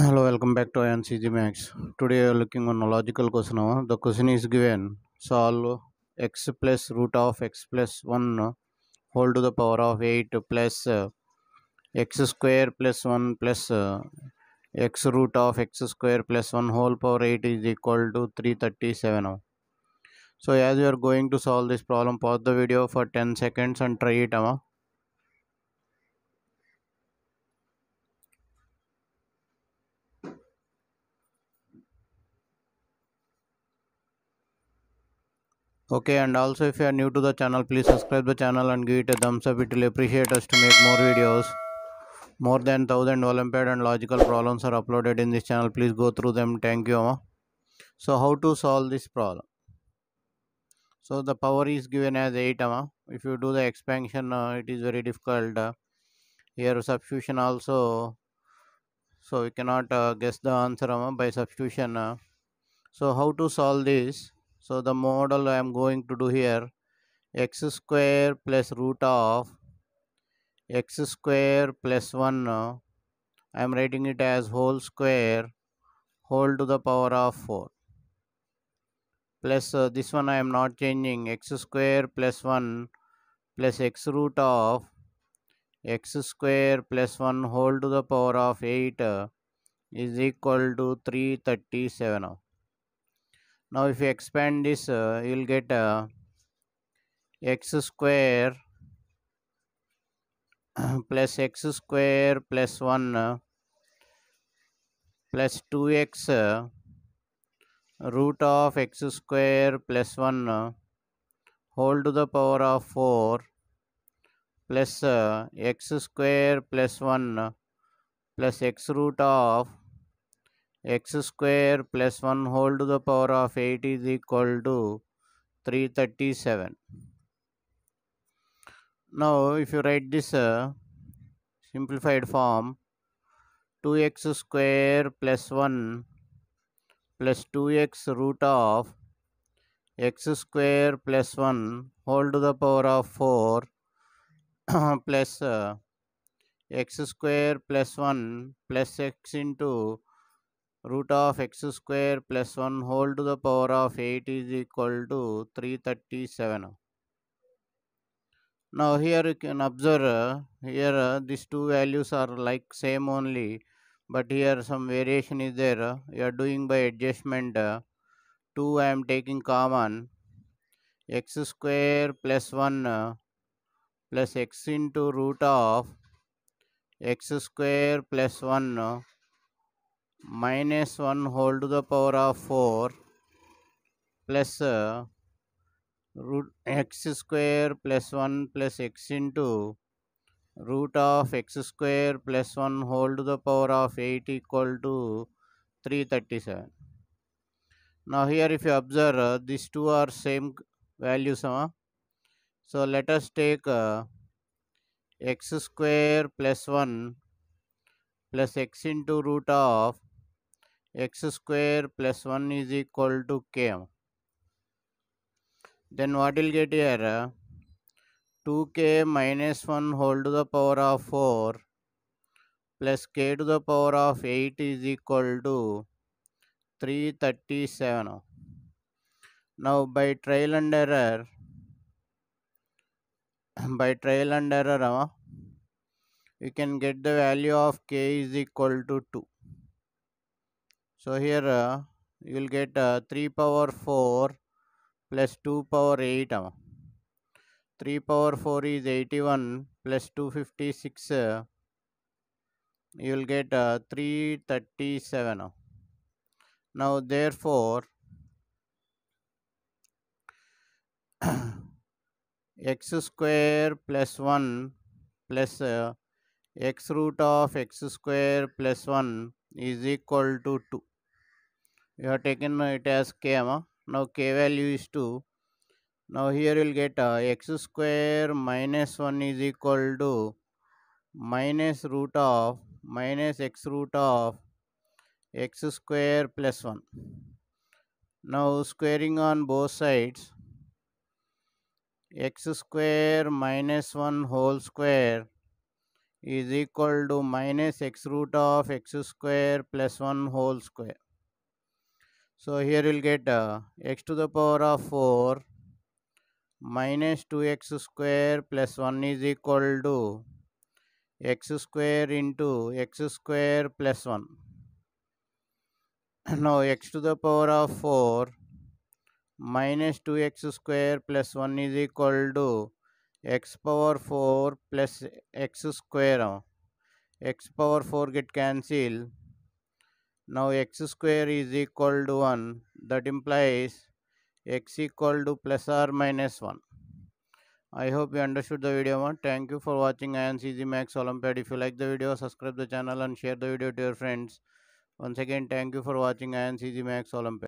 Hello, welcome back to Ayaan's Easy Max. Today we are looking on a logical question. The question is given: solve x plus root of x plus 1 whole to the power of 8 plus x square plus 1 plus x root of x square plus 1 whole power 8 is equal to 337. So as you are going to solve this problem, pause the video for 10 seconds and try it. Okay, and also if you are new to the channel, please subscribe the channel and give it a thumbs up. It will appreciate us to make more videos. More than 1000 Olympiad and logical problems are uploaded in this channel. Please go through them. Thank you. So how to solve this problem? So the power is given as 8. If you do the expansion, it is very difficult. Here substitution also. So we cannot guess the answer by substitution. So how to solve this? So the model I am going to do here, x square plus root of x square plus 1. I am writing it as whole square whole to the power of 4. Plus this one I am not changing, x square plus 1 plus x root of x square plus 1 whole to the power of 8 is equal to 337. Now if you expand this, you will get x square plus x square plus 1 plus 2x root of x square plus 1 whole to the power of 4 plus x square plus 1 plus x root of x square plus 1 whole to the power of 8 is equal to 337. Now if you write this simplified form, 2x square plus 1 plus 2x root of x square plus 1 whole to the power of 4 plus x square plus 1 plus x into root of x square plus 1 whole to the power of 8 is equal to 337. Now here you can observe, these two values are like same only, but here some variation is there. You are doing by adjustment. 2 I am taking common, x square plus 1 plus x into root of x square plus 1 minus 1 whole to the power of 4 plus root x square plus 1 plus x into root of x square plus 1 whole to the power of 8 equal to 337. Now here if you observe, these two are same values. So let us take x square plus 1 plus x into root of x square plus 1 is equal to k. Then what will get here? 2k minus 1 whole to the power of 4 plus k to the power of 8 is equal to 337. Now by trial and error, we can get the value of k is equal to 2. So here you will get 3 power 4 plus 2 power 8. 3 power 4 is 81 plus 256. You will get 337. Now therefore x square plus 1 plus x root of x square plus 1 is equal to 2. You have taken it as k. Now k value is 2. Now here you will get x square minus 1 is equal to minus root of minus x root of x square plus 1. Now squaring on both sides, x square minus 1 whole square is equal to minus x root of x square plus 1 whole square. So here you will get x to the power of 4 minus 2x square plus 1 is equal to x square into x square plus 1. Now x to the power of 4 minus 2x square plus 1 is equal to x power 4 plus x square. X power 4 get cancelled. Now x square is equal to 1. That implies x equal to plus or minus 1. I hope you understood the video. Thank you for watching Ayaan's Easy Max Olympiad. If you like the video, subscribe the channel and share the video to your friends. Once again, thank you for watching Ayaan's Easy Max Olympiad.